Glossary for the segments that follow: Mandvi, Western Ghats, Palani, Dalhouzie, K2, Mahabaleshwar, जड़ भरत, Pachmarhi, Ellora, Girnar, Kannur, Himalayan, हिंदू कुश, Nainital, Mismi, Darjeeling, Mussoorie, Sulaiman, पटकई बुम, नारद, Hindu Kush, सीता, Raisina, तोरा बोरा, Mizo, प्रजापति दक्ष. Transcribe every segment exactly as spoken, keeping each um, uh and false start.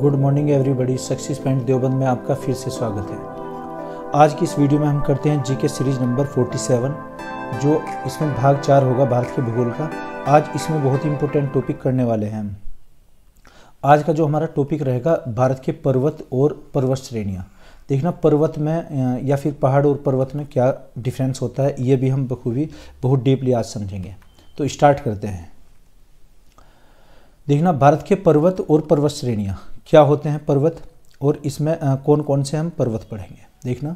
Good morning everybody, success point Deoband में आपका फिर से स्वागत है। आज की इस वीडियो में हम करते हैं जीके सीरीज नंबर सैंतालीस, जो इसमें भाग चार होगा भारत के भूगोल का। आज इसमें बहुत ही इंपॉर्टेंट टॉपिक करने वाले हैं। आज का जो हमारा टॉपिक रहेगा भारत के पर्वत और पर्वत श्रेणियाँ। देखना पर्वत में या फिर पहाड़ और पर्वत में क्या डिफरेंस होता है, ये भी हम बखूबी बहुत डीपली आज समझेंगे। तो स्टार्ट करते हैं। देखना भारत के पर्वत और पर्वत श्रेणियाँ क्या होते हैं, पर्वत, और इसमें कौन कौन से हम पर्वत पढ़ेंगे। देखना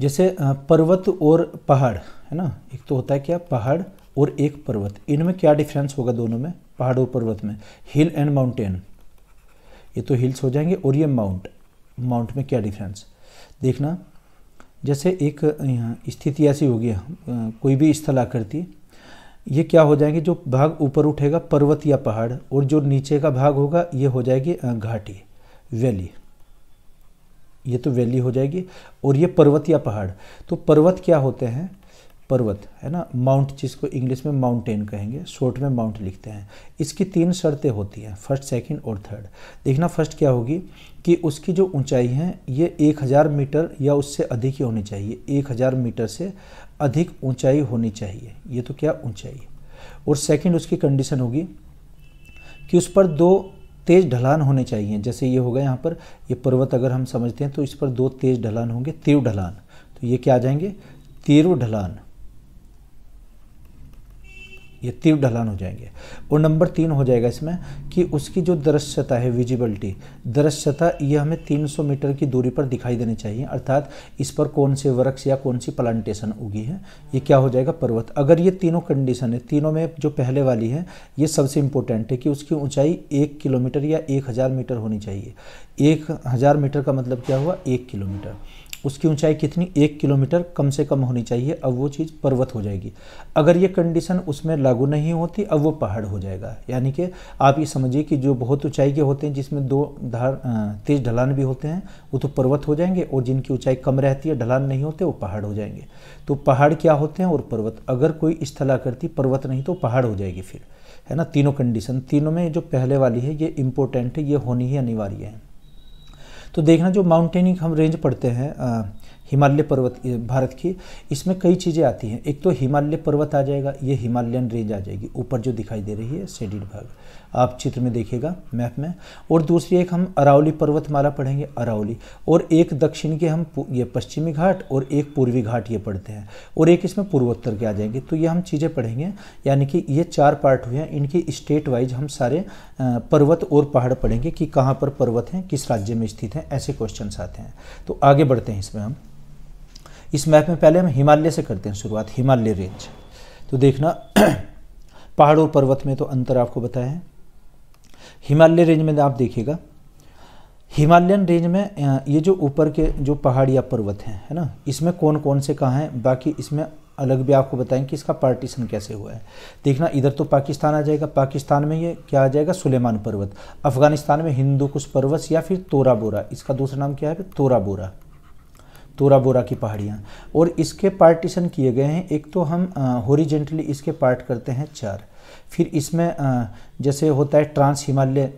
जैसे पर्वत और पहाड़ है ना, एक तो होता है क्या पहाड़ और एक पर्वत, इनमें क्या डिफरेंस होगा दोनों में, पहाड़ और पर्वत में। हिल एंड माउंटेन, ये तो हिल्स हो जाएंगे, और ये माउंट, माउंट में क्या डिफरेंस। देखना जैसे एक स्थिति ऐसी होगी, कोई भी स्थलाकृति, ये क्या हो जाएंगे, जो भाग ऊपर उठेगा पर्वत या पहाड़, और जो नीचे का भाग होगा ये हो जाएगी घाटी, वैली, ये तो वैली हो जाएगी, और ये पर्वत या पहाड़। तो पर्वत क्या होते हैं, पर्वत है ना, माउंट, जिसको इंग्लिश में माउंटेन कहेंगे, शॉर्ट में माउंट लिखते हैं। इसकी तीन शर्तें होती हैं, फर्स्ट, सेकंड और थर्ड। देखना फर्स्ट क्या होगी कि उसकी जो ऊंचाई है ये एक हज़ार मीटर या उससे अधिक ही होनी चाहिए, एक हज़ार मीटर से अधिक ऊंचाई होनी चाहिए, ये तो क्या ऊंचाई। और सेकंड उसकी कंडीशन होगी कि उस पर दो तेज ढलान होने चाहिए। जैसे ये होगा यहाँ पर, ये पर्वत अगर हम समझते हैं तो इस पर दो तेज ढलान होंगे, तीव्र ढलान, तो ये क्या आ जाएंगे, तीव्र ढलान, ये तीव्र ढलान हो जाएंगे। और नंबर तीन हो जाएगा इसमें कि उसकी जो दृश्यता है, विजिबिलिटी, दृश्यता, ये हमें तीन सौ मीटर की दूरी पर दिखाई देनी चाहिए, अर्थात इस पर कौन से वृक्ष या कौन सी प्लांटेशन उगी है, ये क्या हो जाएगा, पर्वत। अगर ये तीनों कंडीशन है, तीनों में जो पहले वाली है ये सबसे इंपॉर्टेंट है कि उसकी ऊंचाई एक किलोमीटर या एक हज़ार मीटर होनी चाहिए। एक हज़ार मीटर का मतलब क्या हुआ, एक किलोमीटर। उसकी ऊंचाई कितनी, एक किलोमीटर कम से कम होनी चाहिए, अब वो चीज़ पर्वत हो जाएगी। अगर ये कंडीशन उसमें लागू नहीं होती, अब वो पहाड़ हो जाएगा। यानी कि आप ये समझिए कि जो बहुत ऊंचाई के होते हैं, जिसमें दो धार तेज ढलान भी होते हैं, वो तो पर्वत हो जाएंगे, और जिनकी ऊंचाई कम रहती है, ढलान नहीं होते, वो पहाड़ हो जाएंगे। तो पहाड़ क्या होते हैं और पर्वत। अगर कोई स्थलाकृति पर्वत नहीं तो पहाड़ हो जाएगी फिर, है ना। तीनों कंडीशन, तीनों में जो पहले वाली है ये इम्पोर्टेंट है, ये होनी ही अनिवार्य है। तो देखना जो माउंटेनिंग हम रेंज पढ़ते हैं, हिमालय पर्वत भारत की, इसमें कई चीज़ें आती हैं। एक तो हिमालय पर्वत आ जाएगा, ये हिमालयन रेंज आ जाएगी, ऊपर जो दिखाई दे रही है शेडेड भाग, आप चित्र में देखिएगा मैप में। और दूसरी एक हम अरावली पर्वतमाला पढ़ेंगे, अरावली, और एक दक्षिण के हम ये पश्चिमी घाट और एक पूर्वी घाट ये पढ़ते हैं, और एक इसमें पूर्वोत्तर के आ जाएंगे। तो ये हम चीज़ें पढ़ेंगे, यानी कि ये चार पार्ट हुए हैं, इनकी स्टेट वाइज हम सारे पर्वत और पहाड़ पढ़ेंगे कि कहाँ पर पर्वत हैं, किस राज्य में स्थित हैं, ऐसे क्वेश्चन आते हैं। तो आगे बढ़ते हैं इसमें हम, इस मैप में पहले हम हिमालय से करते हैं शुरुआत, हिमालय रेंज। तो देखना पहाड़ और पर्वत में तो अंतर आपको बताया है। हिमालय रेंज में आप देखिएगा, हिमालयन रेंज में ये जो ऊपर के जो पहाड़ या पर्वत हैं, है ना, इसमें कौन कौन से कहाँ हैं, बाकी इसमें अलग भी आपको बताएं कि इसका पार्टीशन कैसे हुआ है। देखना इधर तो पाकिस्तान आ जाएगा, पाकिस्तान में ये क्या आ जाएगा, सुलेमान पर्वत। अफगानिस्तान में हिंदू कुश पर्वत या फिर तोरा बोरा, इसका दूसरा नाम क्या है, तोरा बोरा, तोरा बोरा की पहाड़ियाँ। और इसके पार्टीशन किए गए हैं, एक तो हम हॉरिजेंटली इसके पार्ट करते हैं चार, फिर इसमें आ, जैसे होता है ट्रांस हिमालय,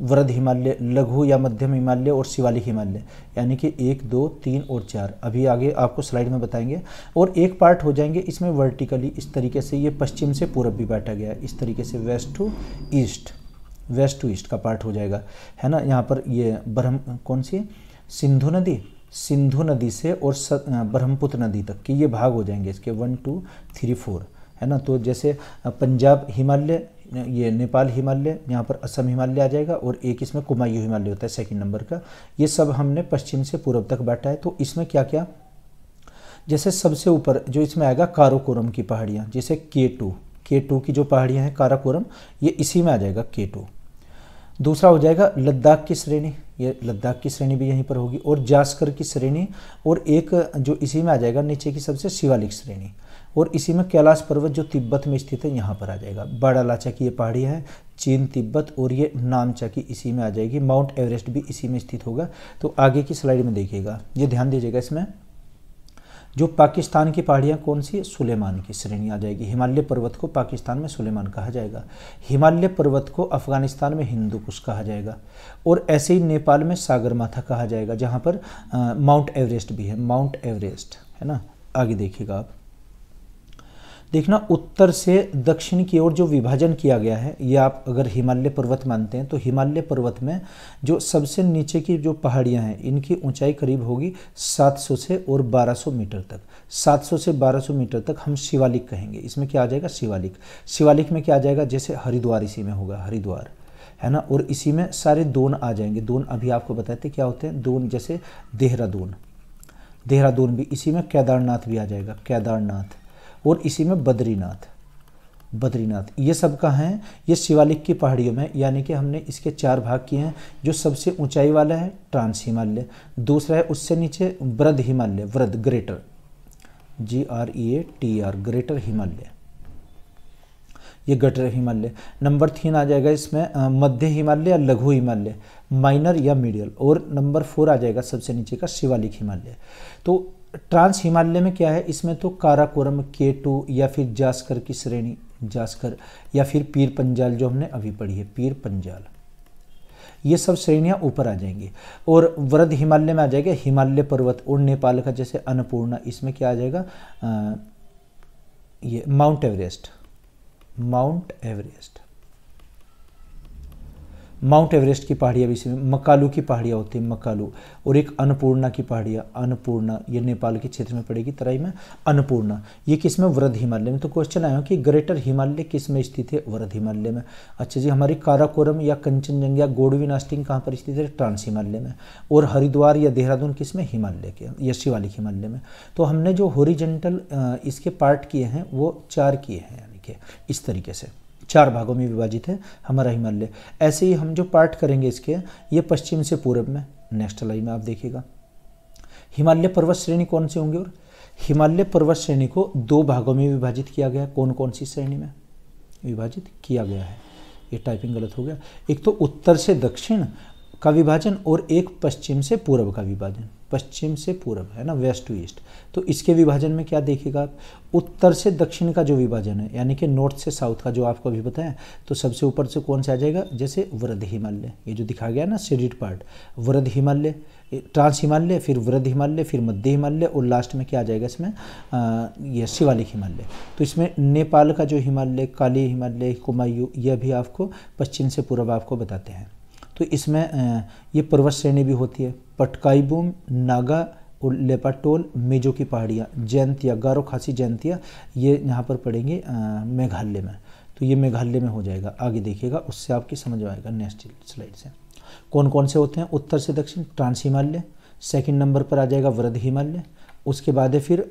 वृद्ध हिमालय, लघु या मध्यम हिमालय और शिवालिक हिमालय, यानी कि एक, दो, तीन और चार, अभी आगे आपको स्लाइड में बताएंगे। और एक पार्ट हो जाएंगे इसमें वर्टिकली, इस तरीके से ये पश्चिम से पूरब भी बांटा गया, इस तरीके से west to east, west to east का पार्ट हो जाएगा, है ना। यहाँ पर ये ब्रह्म, कौन सी है, सिंधु नदी, सिंधु नदी से और ब्रह्मपुत्र नदी तक की ये भाग हो जाएंगे इसके, वन टू थ्री फोर, है ना। तो जैसे पंजाब हिमालय, ये नेपाल हिमालय, यहाँ पर असम हिमालय आ जाएगा, और एक इसमें कुमायूं हिमालय होता है सेकंड नंबर का। ये सब हमने पश्चिम से पूर्व तक बांटा है। तो इसमें क्या क्या, जैसे सबसे ऊपर जो इसमें आएगा काराकोरम की पहाड़ियाँ, जैसे के टू, के टू की जो पहाड़ियाँ हैं काराकोरम, ये इसी में आ जाएगा के टू। दूसरा हो जाएगा लद्दाख की श्रेणी, ये लद्दाख की श्रेणी भी यहीं पर होगी, और जास्कर की श्रेणी, और एक जो इसी में आ जाएगा नीचे की सबसे, शिवालिक श्रेणी। और इसी में कैलाश पर्वत जो तिब्बत में स्थित है, यहाँ पर आ जाएगा। बाड़ालाचा की ये पहाड़ी है, चीन, तिब्बत, और ये नामचा की इसी में आ जाएगी। माउंट एवरेस्ट भी इसी में स्थित होगा। तो आगे की स्लाइड में देखिएगा, ये ध्यान दीजिएगा, इसमें जो पाकिस्तान की पहाड़ियाँ कौन सी, सुलेमान की श्रेणी आ जाएगी। हिमालय पर्वत को पाकिस्तान में सुलेमान कहा जाएगा। हिमालय पर्वत को अफगानिस्तान में हिंदूकुश कहा जाएगा। और ऐसे ही नेपाल में सागरमाथा कहा जाएगा, जहाँ पर माउंट एवरेस्ट भी है। माउंट एवरेस्ट है ना, आगे देखिएगा आप, देखना उत्तर से दक्षिण की ओर जो विभाजन किया गया है, ये आप अगर हिमालय पर्वत मानते हैं तो हिमालय पर्वत में जो सबसे नीचे की जो पहाड़ियां हैं इनकी ऊंचाई करीब होगी सात सौ से और बारह सौ मीटर तक। सात सौ से बारह सौ मीटर तक हम शिवालिक कहेंगे। इसमें क्या आ जाएगा, शिवालिक। शिवालिक में क्या आ जाएगा, जैसे हरिद्वार इसी में होगा, हरिद्वार है ना। और इसी में सारे दोन आ जाएंगे। दोन अभी आपको बताए थे क्या होते हैं, दोन जैसे देहरादून, देहरादून भी इसी में, केदारनाथ भी आ जाएगा, केदारनाथ, और इसी में बद्रीनाथ, बद्रीनाथ। ये सब कहाँ हैं, ये शिवालिक की पहाड़ियों में। यानी कि हमने इसके चार भाग किए हैं। जो सबसे ऊंचाई वाला है ट्रांस हिमालय, दूसरा है उससे नीचे वृहद हिमालय, वृहद greater, G R E A T R, greater Himalaya, ये ग्रेटर हिमालय। नंबर तीन आ जाएगा इसमें मध्य हिमालय या लघु हिमालय, माइनर या मीडियल। और नंबर फोर आ जाएगा सबसे नीचे का शिवालिक हिमालय। तो ट्रांस हिमालय में क्या है, इसमें तो काराकोरम, के टू या फिर जास्कर की श्रेणी, जास्कर, या फिर पीर पंजाल जो हमने अभी पढ़ी है, पीर पंजाल, ये सब श्रेणियाँ ऊपर आ जाएंगी। और वृहद हिमालय में आ जाएगा हिमालय पर्वत और नेपाल का जैसे अन्नपूर्णा, इसमें क्या आ जाएगा, आ, ये Mount Everest, Mount Everest, Mount Everest की पहाड़ियाँ भी इसमें। मकालू की पहाड़ियाँ होती हैं, मकालू, और एक अन्नपूर्णा की पहाड़ियाँ, अन्नपूर्णा, ये नेपाल के क्षेत्र में पड़ेगी, तराई में। अन्नपूर्णा ये किस में, वृहद हिमालय में। तो क्वेश्चन आया कि ग्रेटर हिमालय किस में स्थित है, वृहद हिमालय में। अच्छा जी, हमारी काराकोरम या कंचनजंगा, गोडविन ऑस्टिन कहाँ पर स्थित है, ट्रांस हिमालय में। और हरिद्वार या देहरादून किस में, हिमालय के या शिवालिक हिमालय में। तो हमने जो हॉरिजॉन्टल इसके पार्ट किए हैं वो चार किए हैं, यानी कि इस तरीके से चार भागों में विभाजित है हमारा हिमालय। ऐसे ही हम जो पार्ट करेंगे इसके, ये पश्चिम से पूर्व में। नेक्स्ट लाइन में आप देखिएगा हिमालय पर्वत श्रेणी कौन से होंगे। और हिमालय पर्वत श्रेणी को दो भागों में विभाजित किया गया है। कौन कौन सी श्रेणी में विभाजित किया गया है, ये टाइपिंग गलत हो गया। एक तो उत्तर से दक्षिण का विभाजन और एक पश्चिम से पूर्व का विभाजन, पश्चिम से पूर्व है ना, वेस्ट टू ईस्ट। तो इसके विभाजन में क्या देखिएगा आप, उत्तर से दक्षिण का जो विभाजन है, यानी कि नॉर्थ से साउथ का जो आपको अभी बताया, तो सबसे ऊपर से कौन सा आ जाएगा, जैसे वृहद हिमालय, ये जो दिखा गया ना शेडेड पार्ट, वृहद हिमालय, ट्रांस हिमालय, फिर वृहद हिमालय, फिर मध्य हिमालय, और लास्ट में क्या आ जाएगा इसमें, आ, ये शिवालिक हिमालय। तो इसमें नेपाल का जो हिमालय, काली हिमालय, कुमायूं, यह भी आपको पश्चिम से पूर्व आपको बताते हैं। तो इसमें ये पर्वत श्रेणी भी होती है, पटकाई बूम, नागा और लेपाटोल, मेजो की पहाड़ियाँ, जैंतिया, गारो खासी जैंतिया, ये यहाँ पर पड़ेंगे मेघालय में। तो ये मेघालय में हो जाएगा। आगे देखिएगा, उससे आपकी समझ आएगा नेक्स्ट स्लाइड से कौन कौन से होते हैं। उत्तर से दक्षिण ट्रांस हिमालय, सेकंड नंबर पर आ जाएगा वृहद हिमालय, उसके बाद है फिर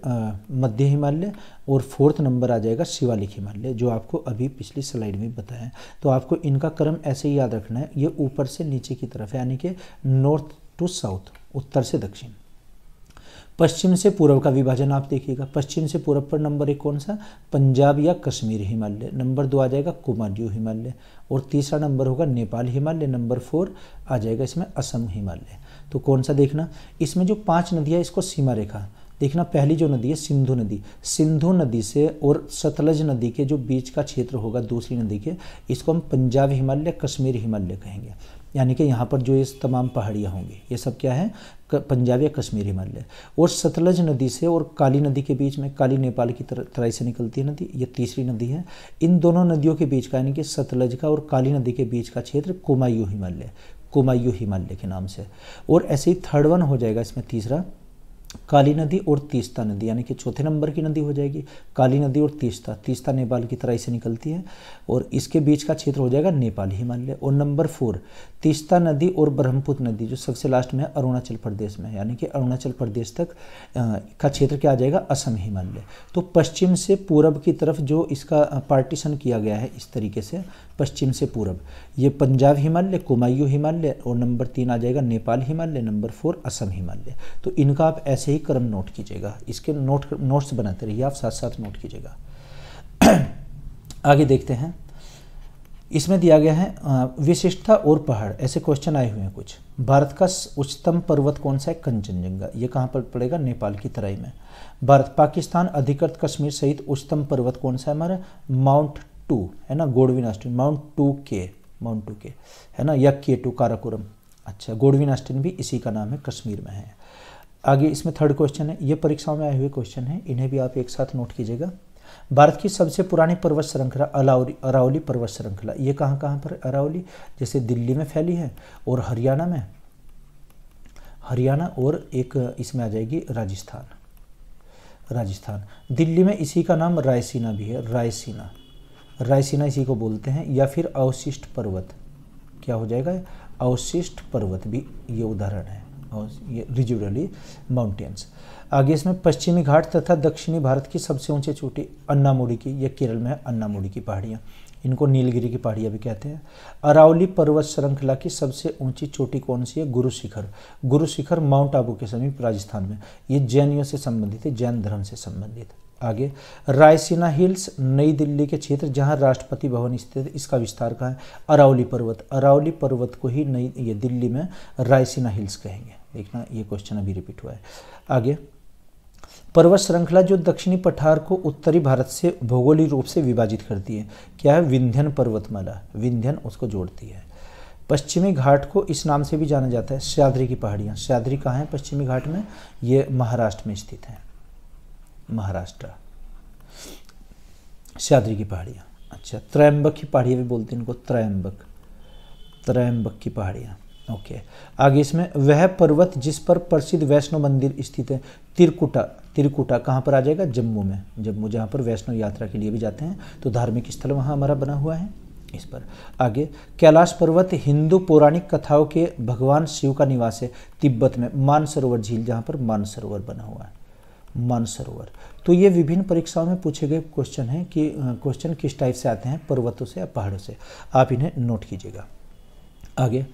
मध्य हिमालय, और फोर्थ नंबर आ जाएगा शिवालिक हिमालय, जो आपको अभी पिछली स्लाइड में बताया। तो आपको इनका क्रम ऐसे ही याद रखना है, ये ऊपर से नीचे की तरफ है, यानी कि नॉर्थ टू साउथ, उत्तर से दक्षिण। पश्चिम से पूर्व का विभाजन आप देखिएगा, पश्चिम से पूर्व पर नंबर एक कौन सा, पंजाब या कश्मीर हिमालय, नंबर दो आ जाएगा कुमायूं हिमालय, और तीसरा नंबर होगा नेपाल हिमालय, नंबर फोर आ जाएगा इसमें असम हिमालय। तो कौन सा देखना, इसमें जो पांच नदियाँ, इसको सीमा रेखा देखना। पहली जो नदी है सिंधु नदी, सिंधु नदी से और सतलज नदी के जो बीच का क्षेत्र होगा दूसरी नदी के, इसको हम पंजाब हिमालय, कश्मीर हिमालय कहेंगे। यानी कि यहाँ पर जो ये तमाम पहाड़ियाँ होंगी, ये सब क्या है, पंजाब या कश्मीर हिमालय। और सतलज नदी से और काली नदी के बीच में, काली नेपाल की तराई से निकलती है नदी, ये तीसरी नदी है। इन दोनों नदियों के बीच का, यानी कि सतलज का और काली नदी के बीच का क्षेत्र, कुमायूं हिमालय, कुमायूं हिमालय के नाम से। और ऐसे ही थर्ड वन हो जाएगा इसमें तीसरा, काली नदी और तीस्ता नदी, यानी कि चौथे नंबर की नदी हो जाएगी काली नदी और तीस्ता। तीस्ता नेपाल की तराई से निकलती है और इसके बीच का क्षेत्र हो जाएगा नेपाल हिमालय। और नंबर फोर, तीस्ता नदी और ब्रह्मपुत्र नदी, जो सबसे लास्ट में अरुणाचल प्रदेश में, यानी कि अरुणाचल प्रदेश तक आ, का क्षेत्र क्या आ जाएगा, असम हिमालय। तो पश्चिम से पूरब की तरफ जो इसका पार्टीशन किया गया है इस तरीके से, पश्चिम से पूरब, ये पंजाब हिमालय, कुमायूं हिमालय, और नंबर तीन आ जाएगा नेपाल हिमालय, नंबर फोर असम हिमालय। तो इनका आप ऐसे ही क्रम नोट कीजिएगा, इसके नोट नोट्स बनाते रहिए आप, साथ साथ नोट कीजिएगा। आगे देखते हैं इसमें दिया गया है विशिष्टता और पहाड़, ऐसे क्वेश्चन आए हुए हैं कुछ। भारत का उच्चतम पर्वत कौन सा है? कंचनजंगा। ये कहाँ पर पड़ेगा? नेपाल की तराई में। भारत पाकिस्तान अधिकृत कश्मीर सहित उच्चतम पर्वत कौन सा है हमारा? माउंट टू है ना, गोडविन ऑस्टिन। माउंट टू के, माउंट टू के है ना, या के टू काराकोरम। अच्छा, गोडविन ऑस्टिन भी इसी का नाम है, कश्मीर में है। आगे इसमें थर्ड क्वेश्चन है, ये परीक्षाओं में आए हुए क्वेश्चन है, इन्हें भी आप एक साथ नोट कीजिएगा। भारत की सबसे पुरानी पर्वत श्रृंखला अरावली, अरावली पर्वत श्रृंखला, ये कहाँ कहाँ पर? अरावली जैसे दिल्ली में फैली है और हरियाणा में, हरियाणा और एक इसमें आ जाएगी राजस्थान, राजस्थान। दिल्ली में इसी का नाम रायसीना भी है, रायसीना, रायसीना इसी को बोलते हैं। या फिर अवशिष्ट पर्वत, क्या हो जाएगा? अवशिष्ट पर्वत भी ये उदाहरण है, और ये रिजिडली माउंटेन्स। आगे इसमें पश्चिमी घाट तथा दक्षिणी भारत की सबसे ऊंची चोटी अन्नामुडी की, यह केरल में है अन्नामुडी की पहाड़ियाँ, इनको नीलगिरी की पहाड़ियाँ भी कहते हैं। अरावली पर्वत श्रृंखला की सबसे ऊंची चोटी कौन सी है? गुरु शिखर, गुरु शिखर माउंट आबू के समीप राजस्थान में। ये जैनियों से संबंधित है, जैन धर्म से संबंधित। आगे रायसीना हिल्स नई दिल्ली के क्षेत्र जहां राष्ट्रपति भवन स्थित है, इसका विस्तार कहाँ है? अरावली पर्वत, अरावली पर्वत को ही नई ये दिल्ली में रायसीना हिल्स कहेंगे। देखना ये क्वेश्चन अभी रिपीट हुआ है। आगे पर्वत श्रृंखला जो दक्षिणी पठार को उत्तरी भारत से भौगोलिक रूप से विभाजित करती है, क्या है? विंध्यन पर्वतमाला, विंध्यन उसको जोड़ती है। पश्चिमी घाट को इस नाम से भी जाना जाता है, सह्याद्री की पहाड़ियाँ। सह्याद्री कहाँ है? पश्चिमी घाट में, ये महाराष्ट्र में स्थित है, महाराष्ट्र, सह्याद्री की पहाड़ियाँ। अच्छा, त्रयंबक की पहाड़ियाँ भी बोलते हैं इनको, त्रयंबक, त्रयंबक की पहाड़ियाँ। Okay okay. आगे इसमें वह पर्वत जिस पर प्रसिद्ध वैष्णो मंदिर स्थित है, त्रिकुटा, त्रिकुटा कहाँ पर आ जाएगा? जम्मू में, जम्मू जहाँ पर वैष्णो यात्रा के लिए भी जाते हैं, तो धार्मिक स्थल वहाँ हमारा बना हुआ है इस पर। आगे कैलाश पर्वत हिंदू पौराणिक कथाओं के भगवान शिव का निवास है, तिब्बत में। मानसरोवर झील जहाँ पर मानसरोवर बना हुआ है, मानसरोवर। तो ये विभिन्न परीक्षाओं में पूछे गए क्वेश्चन हैं कि क्वेश्चन किस टाइप से आते हैं, पर्वतों से या पहाड़ों से, आप इन्हें नोट कीजिएगा। आगे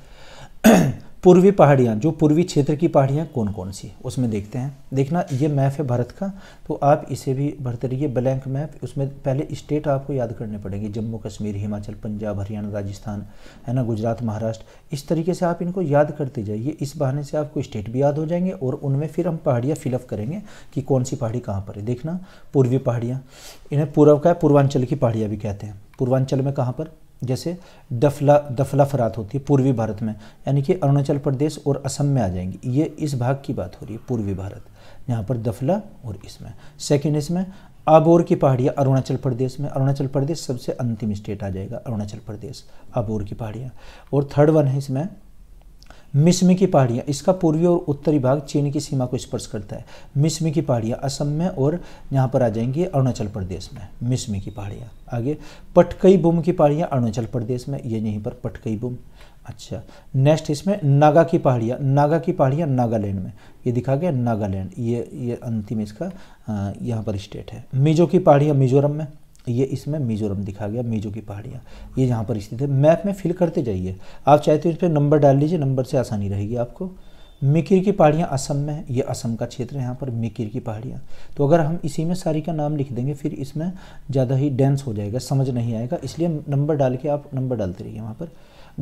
पूर्वी पहाड़ियाँ, जो पूर्वी क्षेत्र की पहाड़ियाँ कौन कौन सी, उसमें देखते हैं। देखना ये मैप है भारत का, तो आप इसे भी भरते रहिए, ब्लैंक मैप। उसमें पहले स्टेट आपको याद करने पड़ेंगे, जम्मू कश्मीर, हिमाचल, पंजाब, हरियाणा, राजस्थान है ना, गुजरात, महाराष्ट्र। इस तरीके से आप इनको याद करते जाइए, इस बहाने से आपको स्टेट भी याद हो जाएंगे और उनमें फिर हम पहाड़ियाँ फिलअप करेंगे कि कौन सी पहाड़ी कहाँ पर है। देखना पूर्वी पहाड़ियाँ, इन्हें पूर्व का पूर्वांचल की पहाड़ियाँ भी कहते हैं। पूर्वांचल में कहाँ पर? जैसे डफला, डफला फरात होती है पूर्वी भारत में, यानी कि अरुणाचल प्रदेश और असम में आ जाएंगी। ये इस भाग की बात हो रही है, पूर्वी भारत, यहाँ पर डफला। और इसमें सेकंड, इसमें आबोर की पहाड़ियाँ अरुणाचल प्रदेश में, अरुणाचल प्रदेश सबसे अंतिम स्टेट आ जाएगा, अरुणाचल प्रदेश, आबोर की पहाड़ियाँ। और थर्ड वन है इसमें मिस्मी की पहाड़ियाँ, इसका पूर्वी और उत्तरी भाग चीन की सीमा को स्पर्श करता है। मिस्मी की पहाड़ियाँ असम में और यहाँ पर आ जाएंगी अरुणाचल प्रदेश में, मिस्मी की पहाड़ियाँ। आगे पटकई बुम की पहाड़ियाँ अरुणाचल प्रदेश में, ये यहीं पर पटकई बुम। अच्छा, नेक्स्ट इसमें नागा की पहाड़ियाँ, नागा की पहाड़ियाँ नागालैंड में, ये दिखा गया नागालैंड, ये ये अंतिम इसका यहाँ पर स्टेट है। मिजो की पहाड़ियाँ मिजोरम में, ये इसमें मिजोरम दिखा गया, मिजो की पहाड़ियाँ, ये यहाँ पर स्थित है। मैप में फिल करते जाइए, आप चाहे तो इस पर नंबर डाल लीजिए, नंबर से आसानी रहेगी आपको। मिकिर की पहाड़ियाँ असम में है, ये असम का क्षेत्र है, यहाँ पर मिकिर की पहाड़ियाँ। तो अगर हम इसी में सारी का नाम लिख देंगे फिर इसमें ज़्यादा ही डेंस हो जाएगा, समझ नहीं आएगा, इसलिए नंबर डाल के आप नंबर डालते रहिए वहाँ पर।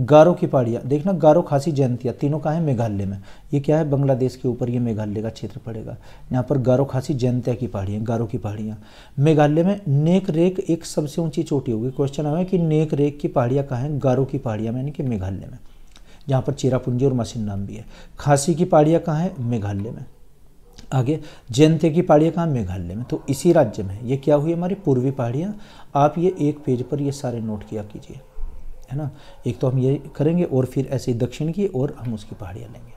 गारो की पहाड़ियाँ, देखना गारो, खासी, जैंतिया, तीनों का है मेघालय में। ये क्या है? बांग्लादेश के ऊपर ये मेघालय का क्षेत्र पड़ेगा। यहाँ पर गारो, खासी, जैंतिया की पहाड़ियाँ, गारो की पहाड़ियाँ मेघालय में। नेक रेक एक सबसे ऊंची चोटी होगी। क्वेश्चन आया कि नेक रेक की पहाड़ियाँ कहाँ हैं? गारो की पहाड़ियाँ में, यानी कि मेघालय में, जहाँ पर चेरापूंजी और मसिन्नाम भी है। खासी की पहाड़ियाँ कहाँ हैं? मेघालय में। आगे जैंतिया की पहाड़ियाँ कहाँ? मेघालय में। तो इसी राज्य में ये क्या हुई हमारी पूर्वी पहाड़ियाँ। आप ये एक पेज पर ये सारे नोट किया कीजिए, है ना। एक तो हम ये करेंगे और फिर ऐसे ही दक्षिण की और हम उसकी पहाड़ियाँ लेंगे।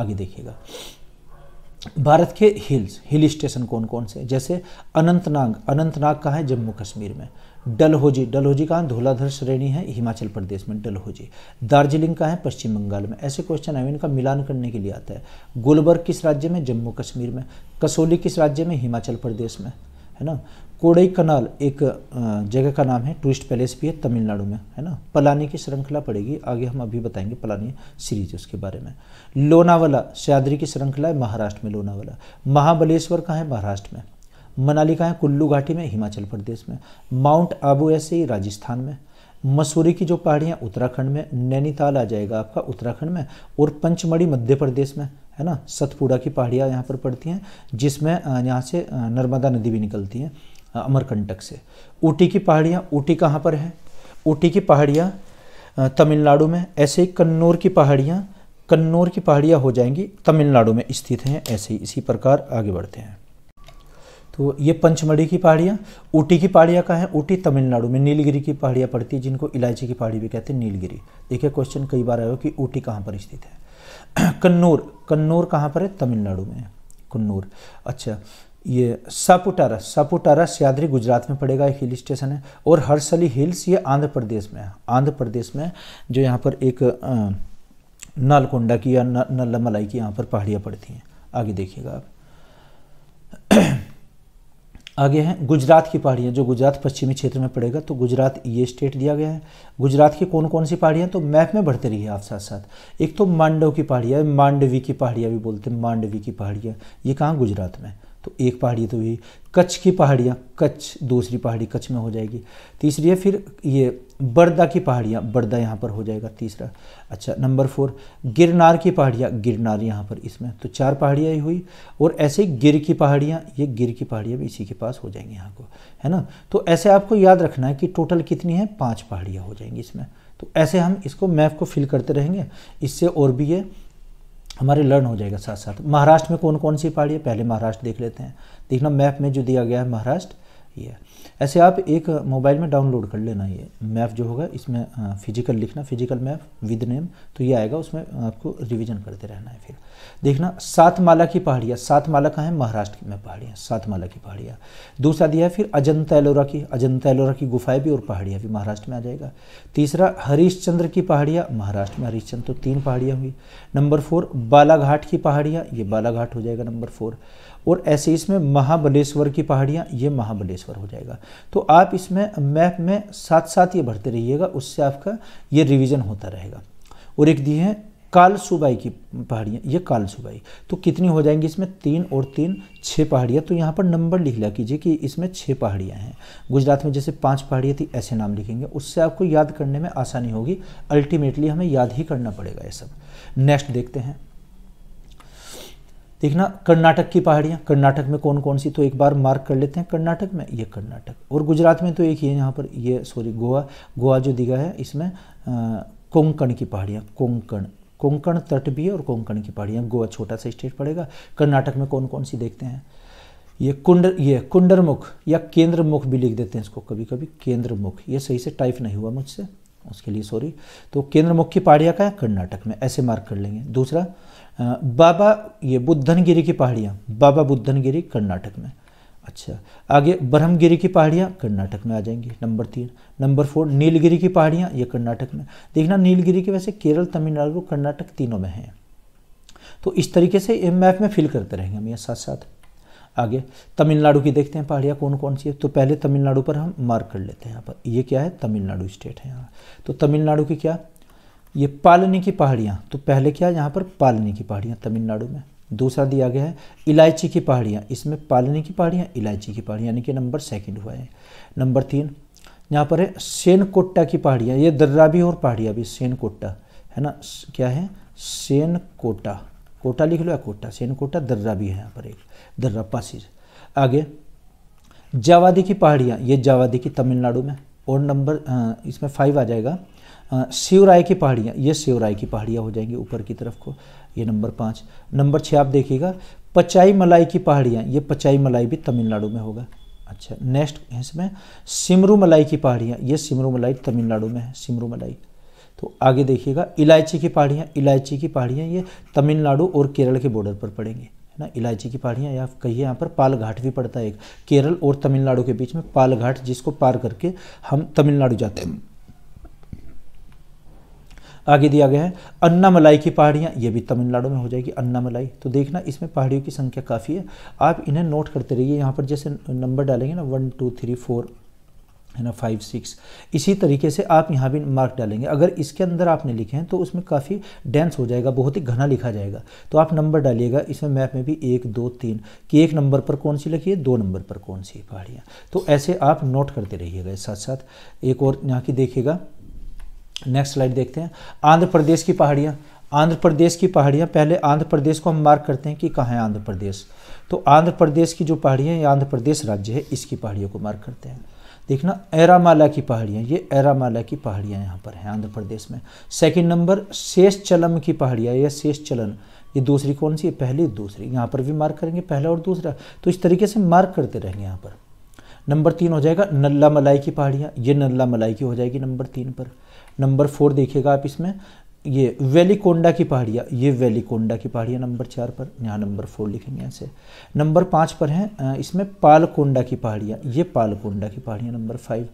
आगे देखिएगा भारत के हिल्स, हिल स्टेशन कौन कौन से, जैसे अनंतनाग, अनंतनाग कहाँ है? जम्मू कश्मीर में। डलहौजी, डलहौजी कहाँ? धौलाधर श्रेणी है, हिमाचल प्रदेश में डलहौजी। दार्जिलिंग कहाँ है? पश्चिम बंगाल में। ऐसे क्वेश्चन है, इनका मिलान करने के लिए आता है। गुलबर्ग किस राज्य में? जम्मू कश्मीर में। कसौली किस राज्य में? हिमाचल प्रदेश में, है ना। कोडई कनाल एक जगह का नाम है, टूरिस्ट पैलेस भी है, तमिलनाडु में, है ना। पलानी की श्रृंखला पड़ेगी आगे, हम अभी बताएंगे पलानी सीरीज उसके बारे में। लोनावाला, सह्याद्री की श्रृंखला है, महाराष्ट्र में लोनावाला। महाबलेश्वर कहाँ है? महाराष्ट्र में। मनाली कहाँ है? कुल्लू घाटी में, हिमाचल प्रदेश में। माउंट आबू ऐसे ही राजस्थान में। मसूरी की जो पहाड़ियाँ उत्तराखंड में, नैनीताल आ जाएगा आपका उत्तराखंड में, और पंचमढ़ी मध्य प्रदेश में है ना। सतपुड़ा की पहाड़ियाँ यहाँ पर पड़ती हैं, जिसमें यहाँ से नर्मदा नदी भी निकलती हैं अमरकंटक से। ऊटी की पहाड़ियाँ, ऊटी कहाँ पर है? ऊटी की पहाड़ियाँ तमिलनाडु में। ऐसे ही कन्नूर की पहाड़ियाँ, कन्नूर की पहाड़ियाँ हो जाएंगी तमिलनाडु में स्थित हैं। ऐसे ही इसी प्रकार आगे बढ़ते हैं। तो ये पंचमढ़ी की पहाड़ियाँ, ऊटी की पहाड़ियाँ कहाँ हैं? ऊटी तमिलनाडु में। नीलगिरी की पहाड़ियाँ पड़ती है, जिनको इलायची की पहाड़ी भी कहते हैं, नीलगिरी। देखिए क्वेश्चन कई बार आया हो कि ऊटी कहाँ पर स्थित है। कन्नूर, कन्नूर कहाँ पर है? तमिलनाडु में है कन्नूर। अच्छा, ये सापुतारा, सापुतारा सह्याद्री गुजरात में पड़ेगा, एक हिल स्टेशन है। और हर्सली हिल्स ये आंध्र प्रदेश में है। आंध्र प्रदेश में जो यहाँ पर एक नालकोंडा की या नल्लामलाई की यहाँ पर पहाड़ियाँ पड़ती हैं। आगे देखिएगा आप, आगे हैं गुजरात की पहाड़ियाँ, जो गुजरात पश्चिमी क्षेत्र में पड़ेगा। तो गुजरात ये स्टेट दिया गया है, गुजरात की कौन कौन सी पहाड़ियाँ, तो मैप में बढ़ते रहिए आप साथ साथ। एक तो मांडव की पहाड़ियाँ, मांडवी की पहाड़ियाँ भी बोलते हैं, मांडवी की पहाड़ियाँ, ये कहाँ? गुजरात में। तो एक पहाड़ी तो हुई। कच्छ की पहाड़ियाँ, कच्छ दूसरी पहाड़ी कच्छ में हो जाएगी। तीसरी है फिर ये बर्दा की पहाड़ियाँ, बर्दा यहाँ पर हो जाएगा तीसरा। अच्छा, नंबर फोर गिरनार की पहाड़ियाँ, गिरनार यहाँ पर इसमें। तो चार पहाड़ियाँ हुई। और ऐसे ही गिर की पहाड़ियाँ, ये गिर की पहाड़ियाँ भी इसी के पास हो जाएंगी यहाँ को, है ना। तो ऐसे आपको याद रखना है कि टोटल कितनी है, पाँच पहाड़ियाँ हो जाएंगी इसमें। तो ऐसे हम इसको मैप को फिल करते रहेंगे, इससे और भी ये हमारे लर्न हो जाएगा साथ साथ। महाराष्ट्र में कौन कौन सी पहाड़ी है, पहले महाराष्ट्र देख लेते हैं। देखना मैप में जो दिया गया है महाराष्ट्र, ये ऐसे आप एक मोबाइल में डाउनलोड कर लेना। ये मैप जो होगा इसमें फिजिकल लिखना, फिजिकल मैप विद नेम, तो ये आएगा। उसमें आपको रिवीजन करते रहना है। फिर देखना सातमाला की पहाड़ियाँ, सातमाला कहाँ है? महाराष्ट्र में पहाड़ियाँ, सातमाला की पहाड़ियाँ। दूसरा दिया है फिर अजंता एलोरा की, अजंता एलोरा की गुफाएं भी और पहाड़ियाँ भी महाराष्ट्र में आ जाएगा। तीसरा हरीशचंद्र की पहाड़ियाँ, महाराष्ट्र में हरीशचंद्र, तो तीन पहाड़ियाँ हुई। नंबर फोर बालाघाट की पहाड़ियाँ, ये बालाघाट हो जाएगा नंबर फोर। और ऐसे इसमें महाबलेश्वर की पहाड़ियाँ, ये महाबलेश्वर हो जाएगा। तो आप इसमें मैप में साथ साथ ये भरते रहिएगा, उससे आपका ये रिवीजन होता रहेगा। और एक दी है कालसुबाई की पहाड़ियाँ, ये कालसुबाई, तो कितनी हो जाएंगी इसमें? तीन और तीन, छः पहाड़ियाँ। तो यहाँ पर नंबर लिख लिया कीजिए कि इसमें छः पहाड़ियाँ हैं। गुजरात में जैसे पाँच पहाड़ियाँ थी, ऐसे नाम लिखेंगे, उससे आपको याद करने में आसानी होगी। अल्टीमेटली हमें याद ही करना पड़ेगा ये सब। नेक्स्ट देखते हैं, देखना कर्नाटक की पहाड़ियाँ, कर्नाटक में कौन कौन सी, तो एक बार मार्क कर लेते हैं। कर्नाटक में ये कर्नाटक, और गुजरात में तो एक ही है यहाँ पर, ये सॉरी गोवा, गोवा जो दिया है इसमें कोंकण की पहाड़ियाँ, कोंकण, कोंकण तट भी है और कोंकण की पहाड़ियाँ। गोवा छोटा सा स्टेट पड़ेगा। कर्नाटक में कौन कौन सी देखते हैं, ये कुंडर, ये कुंडरमुख या केंद्रमुख भी लिख देते हैं इसको कभी कभी, केंद्रमुख। ये सही से टाइप नहीं हुआ मुझसे, उसके लिए सॉरी। तो केंद्रमुख की पहाड़ियाँ कहाँ है? कर्नाटक में, ऐसे मार्क कर लेंगे। दूसरा बाबा ये बुद्धनगिरी की पहाड़ियाँ, बाबा बुद्धनगिरी कर्नाटक में। अच्छा, आगे ब्रह्मगिरी की पहाड़ियाँ कर्नाटक में आ जाएंगी नंबर तीन। नंबर फोर नीलगिरी की पहाड़ियाँ, ये कर्नाटक में। देखना नीलगिरी के वैसे केरल, तमिलनाडु, कर्नाटक तीनों में है। तो इस तरीके से मैप में फिल करते रहेंगे हम ये साथ साथ। आगे तमिलनाडु की देखते हैं पहाड़ियाँ कौन कौन सी है। तो पहले तमिलनाडु पर हम मार्क कर लेते हैं। यहाँ पर ये क्या है? तमिलनाडु स्टेट है। यहाँ तो तमिलनाडु की क्या, ये पालनी की पहाड़ियाँ। तो पहले क्या है यहाँ पर? पालनी की पहाड़ियाँ तमिलनाडु में। दूसरा दिया गया है इलायची की पहाड़ियाँ, इसमें पालनी की पहाड़ियाँ, इलायची की पहाड़ियाँ, यानी कि नंबर सेकंड हुआ है। नंबर तीन यहाँ पर है सेनकोट्टा की पहाड़ियाँ, ये दर्रा भी और पहाड़ियाँ भी, सेनकोट्टा है ना। क्या है? सेनकोट्टा, कोटा लिख लो या कोटा, सेनकोट्टा। दर्रा भी है यहाँ पर, एक दर्रा पासिर। आगे जावादी की पहाड़ियाँ, ये जावादी की तमिलनाडु में। और नंबर इसमें फाइव आ जाएगा शिवराय की पहाड़ियाँ, ये शिवराय की पहाड़ियाँ हो जाएंगी ऊपर की तरफ को, ये नंबर पाँच। नंबर छः आप देखिएगा पचाई मलाई की पहाड़ियाँ, ये पचाई मलाई भी तमिलनाडु में होगा। अच्छा, नेक्स्ट इसमें सिमरू मलाई की पहाड़ियाँ, ये सिमरू मलाई तमिलनाडु में है, सिमरू मलाई। तो आगे देखिएगा इलायची की पहाड़ियाँ, इलायची की पहाड़ियाँ ये तमिलनाडु और केरल के बॉर्डर पर पड़ेंगी, है ना। इलायची की पहाड़ियाँ, या कहिए यहाँ पर पालघाट भी पड़ता है एक, केरल और तमिलनाडु के बीच में पालघाट, जिसको पार करके हम तमिलनाडु जाते हैं। आगे दिया गया है अन्नामलाई की पहाड़ियाँ, ये भी तमिलनाडु में हो जाएगी अन्नामलाई। तो देखना इसमें पहाड़ियों की संख्या काफ़ी है, आप इन्हें नोट करते रहिए। यहाँ पर जैसे नंबर डालेंगे ना, वन टू थ्री फोर है ना, फाइव सिक्स, इसी तरीके से आप यहाँ भी मार्क डालेंगे। अगर इसके अंदर आपने लिखे हैं तो उसमें काफ़ी डेंस हो जाएगा, बहुत ही घना लिखा जाएगा। तो आप नंबर डालिएगा इसमें, मैप में भी एक दो तीन, कि एक नंबर पर कौन सी लिखी है, दो नंबर पर कौन सी पहाड़ियाँ। तो ऐसे आप नोट करते रहिएगा साथ साथ। एक और यहाँ की देखिएगा नेक्स्ट स्लाइड देखते हैं। आंध्र प्रदेश की पहाड़ियाँ, आंध्र प्रदेश की पहाड़ियाँ, पहले आंध्र प्रदेश को हम मार्क करते हैं कि कहाँ है आंध्र प्रदेश। तो आंध्र प्रदेश की जो पहाड़ियाँ, ये आंध्र प्रदेश राज्य है, इसकी पहाड़ियों को मार्क करते हैं। देखना एरामाला की पहाड़ियाँ, ये एरामाला की पहाड़ियाँ यहाँ पर हैं आंध्र प्रदेश में। सेकंड नंबर शेष चलम की पहाड़ियाँ, या शेष चलन, ये दूसरी कौन सी है, पहली दूसरी, यहाँ पर भी मार्क करेंगे पहला और दूसरा। तो इस तरीके से मार्क करते रहेंगे यहाँ पर। नंबर तीन हो जाएगा नल्ला मलाई की पहाड़ियाँ, ये नल्ला मलाई की हो जाएगी नंबर तीन पर। नंबर फोर देखिएगा आप इसमें, ये वेलीकोंडा की पहाड़ियाँ, ये वेलीकोंडा की पहाड़ियाँ नंबर चार पर, यहाँ नंबर फोर लिखेंगे ऐसे। नंबर पाँच पर हैं इसमें पालकोंडा की पहाड़ियाँ, ये पालकोंडा की पहाड़ियाँ number five.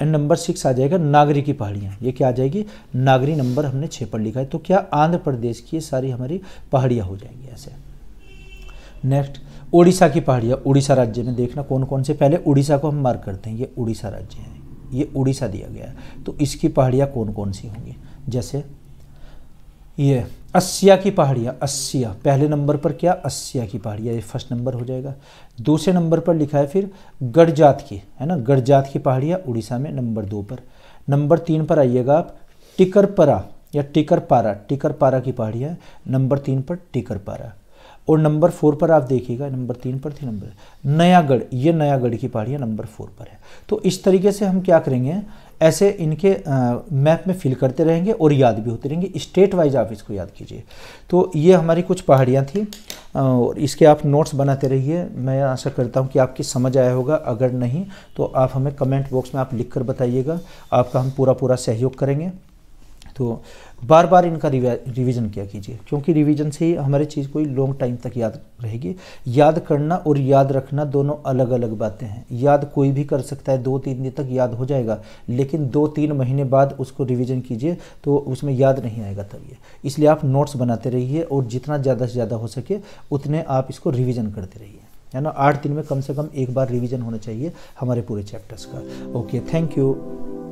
And number six आ जाएगा नागरी की पहाड़ियाँ, ये क्या आ जाएगी, नागरी, नंबर हमने छः पर लिखा है। तो क्या आंध्र प्रदेश की ये सारी हमारी पहाड़ियाँ हो जाएंगी ऐसे। नेक्स्ट उड़ीसा की पहाड़ियाँ, उड़ीसा राज्य में देखना कौन कौन से, पहले उड़ीसा को हम मार्क करते हैं, ये उड़ीसा राज्य है, ये उड़ीसा दिया गया है। तो इसकी पहाड़ियाँ कौन कौन सी होंगी, जैसे ये अस्सिया की पहाड़ियाँ, अस्सिया पहले नंबर पर क्या, अस्सिया की पहाड़ियाँ, ये फर्स्ट नंबर हो जाएगा। दूसरे नंबर पर लिखा है फिर गड़जात की, है ना, गड़जात की पहाड़ियाँ उड़ीसा में नंबर दो पर। नंबर तीन पर आइएगा आप टिकरपरा या टिकरपारा, टिकरपारा की पहाड़ियाँ नंबर तीन पर, टिकरपारा। और नंबर फोर पर आप देखिएगा, नंबर तीन पर थी नंबर नयागढ़, ये नयागढ़ की पहाड़ियाँ नंबर फोर पर है। तो इस तरीके से हम क्या करेंगे, ऐसे इनके मैप में फिल करते रहेंगे और याद भी होते रहेंगे, स्टेट वाइज आप इसको याद कीजिए। तो ये हमारी कुछ पहाड़ियाँ थी और इसके आप नोट्स बनाते रहिए। मैं आशा करता हूँ कि आपकी समझ आया होगा, अगर नहीं तो आप हमें कमेंट बॉक्स में आप लिख कर बताइएगा, आपका हम पूरा पूरा सहयोग करेंगे। तो बार बार इनका रिवीजन किया कीजिए, क्योंकि रिवीजन से ही हमारी चीज़ कोई लॉन्ग टाइम तक याद रहेगी। याद करना और याद रखना दोनों अलग अलग बातें हैं। याद कोई भी कर सकता है, दो तीन दिन तक याद हो जाएगा, लेकिन दो तीन महीने बाद उसको रिवीजन कीजिए तो उसमें याद नहीं आएगा तब ये। इसलिए आप नोट्स बनाते रहिए और जितना ज़्यादा से ज़्यादा हो सके उतने आप इसको रिवीजन करते रहिए, है ना। आठ दिन में कम से कम एक बार रिवीजन होना चाहिए हमारे पूरे चैप्टर्स का। Okay, thank you.